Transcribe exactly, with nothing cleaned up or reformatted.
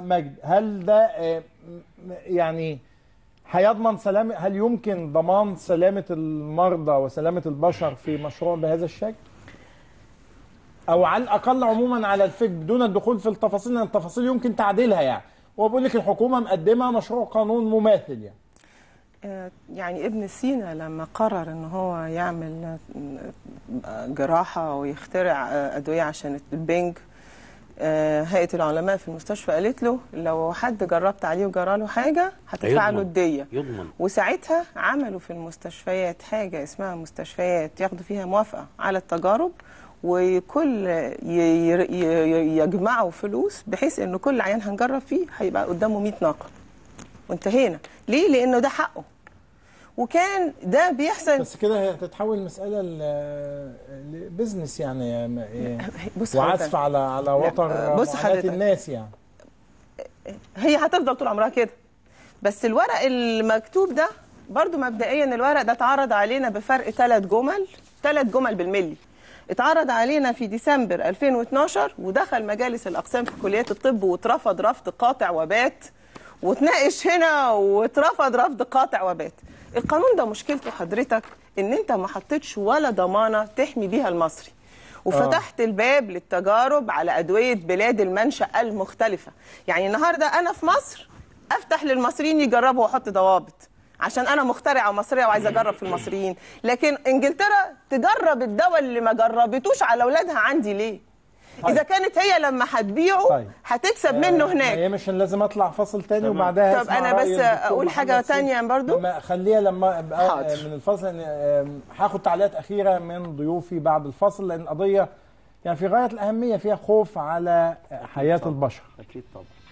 مجد، هل ده يعني هيضمن سلامة، هل يمكن ضمان سلامة المرضى وسلامة البشر في مشروع بهذا الشكل؟ أو على الأقل عموما على الفكر بدون الدخول في التفاصيل، لأن التفاصيل يمكن تعديلها يعني، وبقول لك الحكومة مقدمة مشروع قانون مماثل يعني. يعني ابن سينا لما قرر ان هو يعمل جراحة ويخترع أدوية عشان البنج، هيئة العلماء في المستشفى قالت له لو حد جربت عليه وجراله حاجة هتدفع له الدية، يضمن. وساعتها عملوا في المستشفيات حاجة اسمها مستشفيات ياخدوا فيها موافقة على التجارب، وكل يجمعوا فلوس بحيث ان كل عيان هنجرب فيه هيبقى قدامه مئة ناقد وانتهينا. ليه؟ لانه ده حقه، وكان ده بيحصل. بس كده هتتحول مسألة لبزنس يعني، وعزف على على وتر معاناة الناس يعني. هي هتفضل طول عمرها كده، بس الورق المكتوب ده برضو مبدئيا الورق ده اتعرض علينا بفرق ثلاث جمل ثلاث جمل بالملي. اتعرض علينا في ديسمبر ألفين واثناشر ودخل مجالس الأقسام في كليات الطب واترفض رفض قاطع وبات، وتناقش هنا واترفض رفض قاطع وبات. القانون ده مشكلته حضرتك ان انت ما حطيتش ولا ضمانه تحمي بيها المصري، وفتحت آه. الباب للتجارب على ادويه بلاد المنشا المختلفه. يعني النهارده انا في مصر افتح للمصريين يجربوا واحط ضوابط عشان انا مخترعه مصريه وعايزه اجرب في المصريين، لكن انجلترا تجرب الدواء اللي ما جربتوش على اولادها عندي ليه؟ طيب. اذا كانت هي لما هتبيعه طيب. هتكسب منه آه هناك. هي مش لازم اطلع فاصل تاني وبعدها. طب انا بس اقول حاجه تانية برضو، لما خليها لما ابقى من الفاصل. هاخد تعليقات اخيره من ضيوفي بعد الفاصل، لان القضيه يعني في غايه الاهميه، فيها خوف على حياه البشر. اكيد طبعا.